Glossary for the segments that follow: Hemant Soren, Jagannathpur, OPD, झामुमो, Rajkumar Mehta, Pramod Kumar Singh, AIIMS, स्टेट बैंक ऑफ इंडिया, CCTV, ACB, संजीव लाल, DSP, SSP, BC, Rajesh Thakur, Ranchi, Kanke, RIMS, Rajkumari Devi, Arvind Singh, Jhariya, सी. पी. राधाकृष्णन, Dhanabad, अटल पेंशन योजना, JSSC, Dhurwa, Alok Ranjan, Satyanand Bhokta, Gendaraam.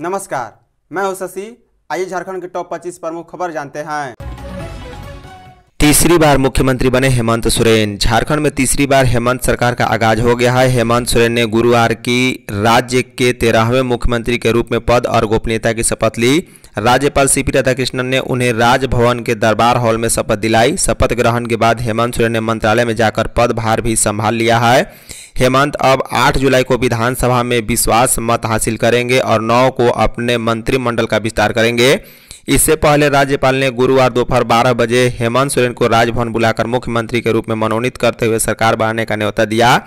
नमस्कार, मैं हूं शशि। आइए झारखंड के टॉप 25 प्रमुख खबर जानते हैं। तीसरी बार मुख्यमंत्री बने हेमंत सोरेन। झारखंड में तीसरी बार हेमंत सरकार का आगाज हो गया है। हेमंत सोरेन ने गुरुवार की राज्य के 13वें मुख्यमंत्री के रूप में पद और गोपनीयता की शपथ ली। राज्यपाल सी. पी. राधाकृष्णन ने उन्हें राजभवन के दरबार हॉल में शपथ दिलाई। शपथ ग्रहण के बाद हेमंत सोरेन ने मंत्रालय में जाकर पदभार भी संभाल लिया है। हेमंत अब 8 जुलाई को विधानसभा में विश्वास मत हासिल करेंगे और 9 को अपने मंत्रिमंडल का विस्तार करेंगे। इससे पहले राज्यपाल ने गुरुवार दोपहर 12 बजे हेमंत सोरेन को राजभवन बुलाकर मुख्यमंत्री के रूप में मनोनीत करते हुए सरकार बनाने का न्यौता दिया।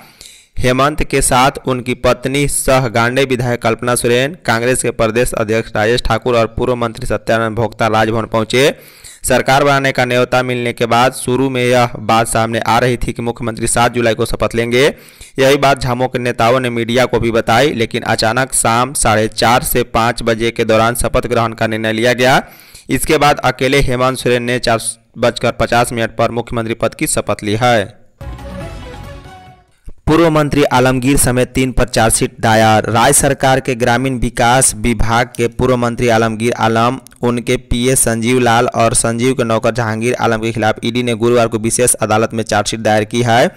हेमंत के साथ उनकी पत्नी सह गांडे विधायक कल्पना सोरेन, कांग्रेस के प्रदेश अध्यक्ष राजेश ठाकुर और पूर्व मंत्री सत्यानंद भोक्ता राजभवन पहुंचे। सरकार बनाने का न्यौता मिलने के बाद शुरू में यह बात सामने आ रही थी कि मुख्यमंत्री 7 जुलाई को शपथ लेंगे। यही बात झामुमो के नेताओं ने मीडिया को भी बताई, लेकिन अचानक शाम 4:30 से 5 बजे के दौरान शपथ ग्रहण का निर्णय लिया गया। इसके बाद अकेले हेमंत सोरेन ने 4:50 पर मुख्यमंत्री पद की शपथ ली है। पूर्व मंत्री आलमगीर समेत 3 पर चार्जशीट दायर। राज्य सरकार के ग्रामीण विकास विभाग के पूर्व मंत्री आलमगीर आलम, उनके पीए संजीव लाल और संजीव के नौकर जहांगीर आलम के खिलाफ ईडी ने गुरुवार को विशेष अदालत में चार्जशीट दायर की है।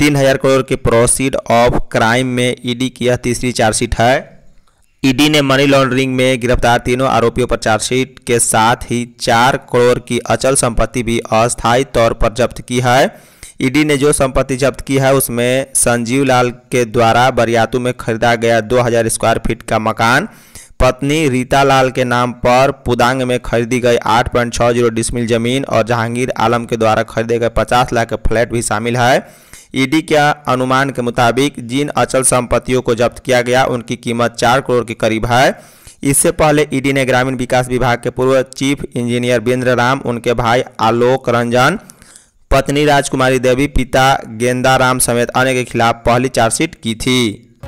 3000 करोड़ के प्रोसीड ऑफ क्राइम में ईडी की यह तीसरी चार्जशीट है। ईडी ने मनी लॉन्ड्रिंग में गिरफ्तार तीनों आरोपियों पर चार्जशीट के साथ ही 4 करोड़ की अचल संपत्ति भी अस्थायी तौर पर जब्त की है। ईडी ने जो संपत्ति जब्त की है उसमें संजीव लाल के द्वारा बरियातू में खरीदा गया 2000 स्क्वायर फीट का मकान, पत्नी रीता लाल के नाम पर पुदांग में खरीदी गई 8.60 डिसमिल जमीन और जहांगीर आलम के द्वारा खरीदे गए 50 लाख के फ्लैट भी शामिल है। ईडी के अनुमान के मुताबिक जिन अचल संपत्तियों को जब्त किया गया उनकी कीमत 4 करोड़ के करीब है। इससे पहले ईडी ने ग्रामीण विकास विभाग के पूर्व चीफ इंजीनियर बिंद्रा राम, उनके भाई आलोक रंजन, पत्नी राजकुमारी देवी, पिता गेंदाराम समेत अन्य के खिलाफ पहली चार्जशीट की थी।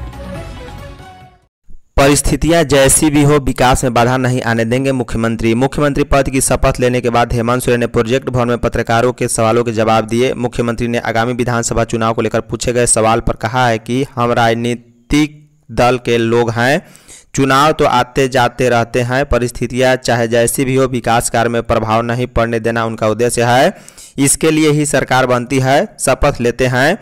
परिस्थितियां जैसी भी हो विकास में बाधा नहीं आने देंगे मुख्यमंत्री। मुख्यमंत्री पद की शपथ लेने के बाद हेमंत सोरेन ने प्रोजेक्ट भवन में पत्रकारों के सवालों के जवाब दिए। मुख्यमंत्री ने आगामी विधानसभा चुनाव को लेकर पूछे गए सवाल पर कहा है कि हम राजनीतिक दल के लोग हैं, चुनाव तो आते जाते रहते हैं। परिस्थितियां चाहे जैसी भी हो विकास कार्य में प्रभाव नहीं पड़ने देना उनका उद्देश्य है। इसके लिए ही सरकार बनती है, शपथ लेते हैं,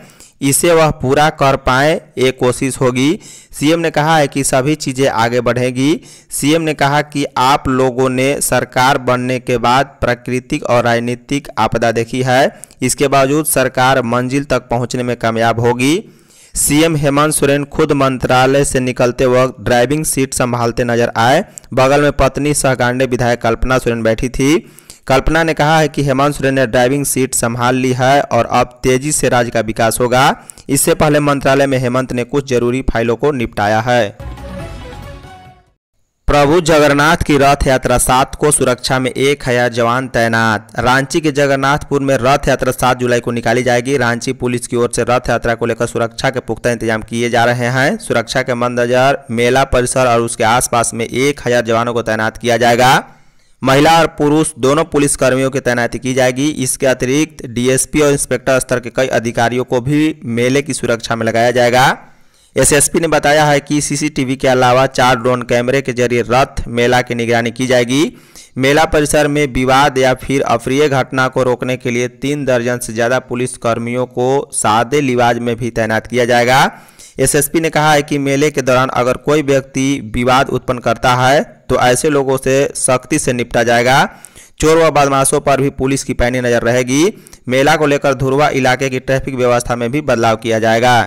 इसे वह पूरा कर पाए ये कोशिश होगी। सीएम ने कहा है कि सभी चीज़ें आगे बढ़ेगी। सीएम ने कहा कि आप लोगों ने सरकार बनने के बाद प्राकृतिक और राजनीतिक आपदा देखी है, इसके बावजूद सरकार मंजिल तक पहुंचने में कामयाब होगी। सीएम हेमंत सोरेन खुद मंत्रालय से निकलते वक्त ड्राइविंग सीट संभालते नजर आए। बगल में पत्नी सहगांडे विधायक कल्पना सोरेन बैठी थी। कल्पना ने कहा है कि हेमंत सोरेन ने ड्राइविंग सीट संभाल ली है और अब तेजी से राज्य का विकास होगा। इससे पहले मंत्रालय में हेमंत ने कुछ जरूरी फाइलों को निपटाया है। प्रभु जगन्नाथ की रथ यात्रा 7 को सुरक्षा में 1000 जवान तैनात। रांची के जगन्नाथपुर में रथ यात्रा 7 जुलाई को निकाली जाएगी। रांची पुलिस की ओर से रथ यात्रा को लेकर सुरक्षा के पुख्ता इंतजाम किए जा रहे हैं। सुरक्षा के मद्देनजर मेला परिसर और उसके आसपास में 1000 जवानों को तैनात किया जाएगा। महिला और पुरुष दोनों पुलिसकर्मियों की तैनाती की जाएगी। इसके अतिरिक्त डीएसपी और इंस्पेक्टर स्तर के कई अधिकारियों को भी मेले की सुरक्षा में लगाया जाएगा। एसएसपी ने बताया है कि सीसीटीवी के अलावा 4 ड्रोन कैमरे के जरिए रथ मेला की निगरानी की जाएगी। मेला परिसर में विवाद या फिर अप्रिय घटना को रोकने के लिए 3 दर्जन से ज़्यादा पुलिसकर्मियों को सादे लिबास में भी तैनात किया जाएगा। एसएसपी ने कहा है कि मेले के दौरान अगर कोई व्यक्ति विवाद उत्पन्न करता है तो ऐसे लोगों से सख्ती से निपटा जाएगा। चोर व बदमाशों पर भी पुलिस की पैनी नज़र रहेगी। मेला को लेकर धुरवा इलाके की ट्रैफिक व्यवस्था में भी बदलाव किया जाएगा।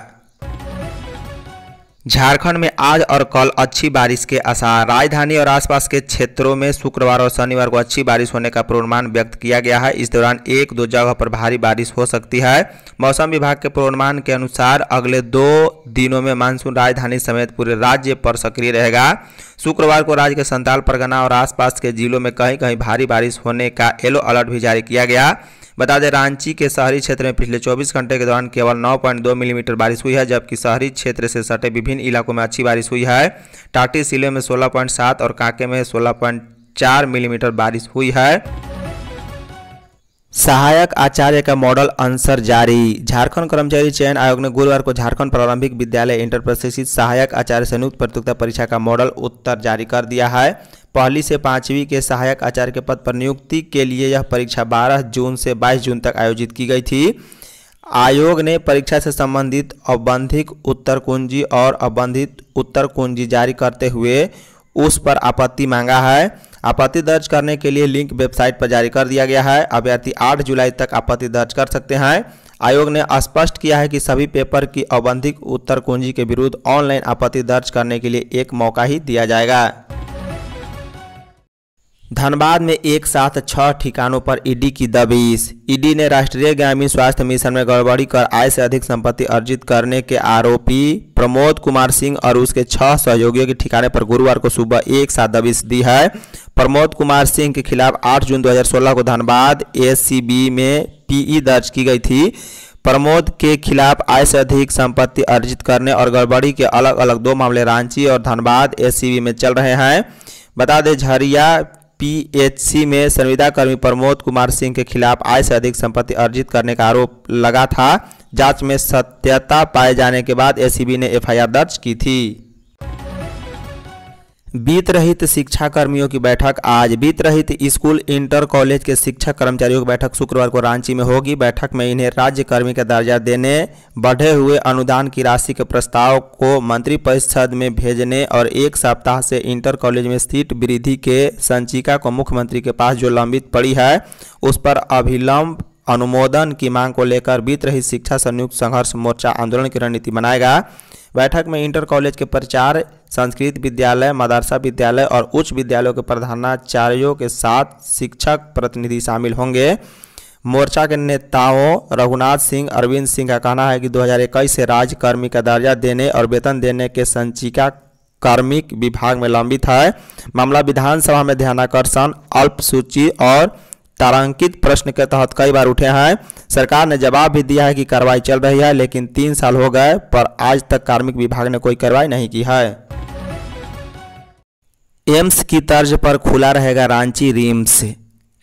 झारखंड में आज और कल अच्छी बारिश के आसार। राजधानी और आसपास के क्षेत्रों में शुक्रवार और शनिवार को अच्छी बारिश होने का पूर्वानुमान व्यक्त किया गया है। इस दौरान 1-2 जगह पर भारी बारिश हो सकती है। मौसम विभाग के पूर्वानुमान के अनुसार अगले 2 दिनों में मानसून राजधानी समेत पूरे राज्य पर सक्रिय रहेगा। शुक्रवार को राज्य के संताल परगना और आसपास के जिलों में कहीं कहीं भारी बारिश होने का येलो अलर्ट भी जारी किया गया। बता दें, रांची के शहरी क्षेत्र में पिछले 24 घंटे के दौरान केवल 9.2 मिलीमीटर बारिश हुई है, जबकि शहरी क्षेत्र से सटे विभिन्न इलाकों में अच्छी बारिश हुई है। टाटी सिले में 16.7 और कांके में 16.4 मिलीमीटर बारिश हुई है। सहायक आचार्य का मॉडल आंसर जारी। झारखंड कर्मचारी चयन आयोग ने गुरुवार को झारखंड प्रारंभिक विद्यालय इंटर प्रशिक्षित सहायक आचार्य संयुक्त प्रतियोगिता परीक्षा का मॉडल उत्तर जारी कर दिया है। पहली से पाँचवीं के सहायक आचार्य के पद पर नियुक्ति के लिए यह परीक्षा 12 जून से 22 जून तक आयोजित की गई थी। आयोग ने परीक्षा से संबंधित अबंधित उत्तर कुंजी और अबंधित उत्तर कुंजी जारी करते हुए उस पर आपत्ति मांगा है। आपत्ति दर्ज करने के लिए लिंक वेबसाइट पर जारी कर दिया गया है। अभ्यर्थी 8 जुलाई तक आपत्ति दर्ज कर सकते हैं। आयोग ने स्पष्ट किया है कि सभी पेपर की अबंधित उत्तर कुंजी के विरुद्ध ऑनलाइन आपत्ति दर्ज करने के लिए एक मौका ही दिया जाएगा। धनबाद में एक साथ 6 ठिकानों पर ईडी की दबिश। ईडी ने राष्ट्रीय ग्रामीण स्वास्थ्य मिशन में गड़बड़ी कर आय से अधिक संपत्ति अर्जित करने के आरोपी प्रमोद कुमार सिंह और उसके 6 सहयोगियों के ठिकाने पर गुरुवार को सुबह एक साथ दबिश दी है। प्रमोद कुमार सिंह के खिलाफ 8 जून 2016 को धनबाद ACB में PE दर्ज की गई थी। प्रमोद के खिलाफ आय से अधिक संपत्ति अर्जित करने और गड़बड़ी के अलग अलग 2 मामले रांची और धनबाद ACB में चल रहे हैं। बता दें, झरिया PHC में संविदाकर्मी प्रमोद कुमार सिंह के खिलाफ आय से अधिक संपत्ति अर्जित करने का आरोप लगा था। जांच में सत्यता पाए जाने के बाद ACB ने FIR दर्ज की थी। वित्त रहित शिक्षा कर्मियों की बैठक आज। वित्त रहित स्कूल इंटर कॉलेज के शिक्षक कर्मचारियों की बैठक शुक्रवार को रांची में होगी। बैठक में इन्हें राज्य कर्मी का दर्जा देने, बढ़े हुए अनुदान की राशि के प्रस्ताव को मंत्रिपरिषद में भेजने और एक सप्ताह से इंटर कॉलेज में सीट वृद्धि के संचिका को मुख्यमंत्री के पास जो लंबित पड़ी है उस पर अभिलंब अनुमोदन की मांग को लेकर वित्त रहित शिक्षा संयुक्त संघर्ष मोर्चा आंदोलन की रणनीति बनाएगा। बैठक में इंटर कॉलेज के प्रचार, संस्कृत विद्यालय, मदरसा विद्यालय और उच्च विद्यालयों के प्रधानाचार्यों के साथ शिक्षक प्रतिनिधि शामिल होंगे। मोर्चा के नेताओं रघुनाथ सिंह, अरविंद सिंह का कहना है कि 2021 से राज्य कर्मी का दर्जा देने और वेतन देने के संचिका कार्मिक विभाग में लंबित है। मामला विधानसभा में ध्यानाकर्षण, अल्पसूची और तारांकित प्रश्न के तहत कई बार उठे हैं। सरकार ने जवाब भी दिया है कि कार्रवाई चल रही है, लेकिन 3 साल हो गए पर आज तक कार्मिक विभाग ने कोई कार्रवाई नहीं की है। एम्स की तर्ज पर खुला रहेगा रांची रिम्स।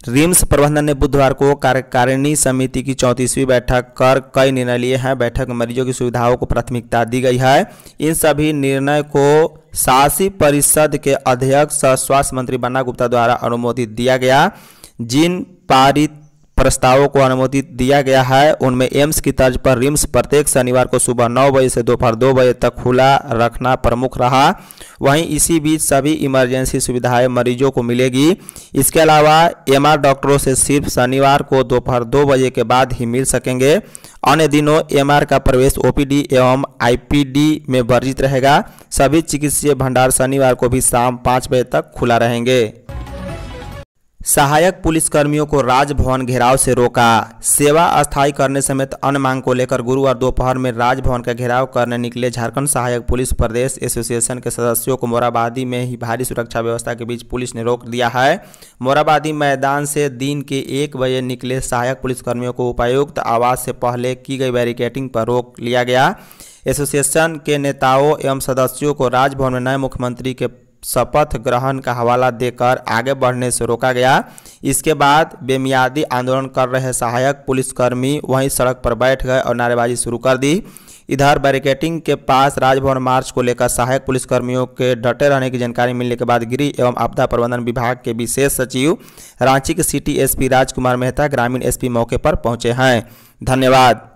रिम्स प्रबंधन ने बुधवार को कार्यकारिणी समिति की 34वीं बैठक कर कई निर्णय लिए हैं। बैठक में मरीजों की सुविधाओं को प्राथमिकता दी गई है। इन सभी निर्णय को शासी परिषद के अध्यक्ष सह स्वास्थ्य मंत्री बन्ना गुप्ता द्वारा अनुमोदित दिया गया। जिन पारित प्रस्तावों को अनुमति दिया गया है उनमें एम्स की तर्ज पर रिम्स प्रत्येक शनिवार को सुबह 9 बजे से दोपहर 2 बजे तक खुला रखना प्रमुख रहा। वहीं इसी बीच सभी इमरजेंसी सुविधाएं मरीजों को मिलेगी। इसके अलावा MR डॉक्टरों से सिर्फ शनिवार को दोपहर 2 बजे के बाद ही मिल सकेंगे। अन्य दिनों MR का प्रवेश OPD एवं IPD में वर्जित रहेगा। सभी चिकित्सीय भंडार शनिवार को भी शाम 5 बजे तक खुला रहेंगे। सहायक पुलिसकर्मियों को राजभवन घेराव से रोका। सेवा अस्थायी करने समेत अन्य मांग को लेकर गुरुवार दोपहर में राजभवन का घेराव करने निकले झारखंड सहायक पुलिस प्रदेश एसोसिएशन के सदस्यों को मोराबादी में ही भारी सुरक्षा व्यवस्था के बीच पुलिस ने रोक दिया है। मोराबादी मैदान से दिन के 1 बजे निकले सहायक पुलिसकर्मियों को उपायुक्त आवास से पहले की गई बैरिकेडिंग पर रोक लिया गया। एसोसिएशन के नेताओं एवं सदस्यों को राजभवन में नए मुख्यमंत्री के शपथ ग्रहण का हवाला देकर आगे बढ़ने से रोका गया। इसके बाद बेमियादी आंदोलन कर रहे सहायक पुलिसकर्मी वहीं सड़क पर बैठ गए और नारेबाजी शुरू कर दी। इधर बैरिकेटिंग के पास राजभवन मार्च को लेकर सहायक पुलिसकर्मियों के डटे रहने की जानकारी मिलने के बाद गृह एवं आपदा प्रबंधन विभाग के विशेष सचिव रांची के CT SP राजकुमार मेहता, ग्रामीण SP मौके पर पहुंचे हैं। धन्यवाद।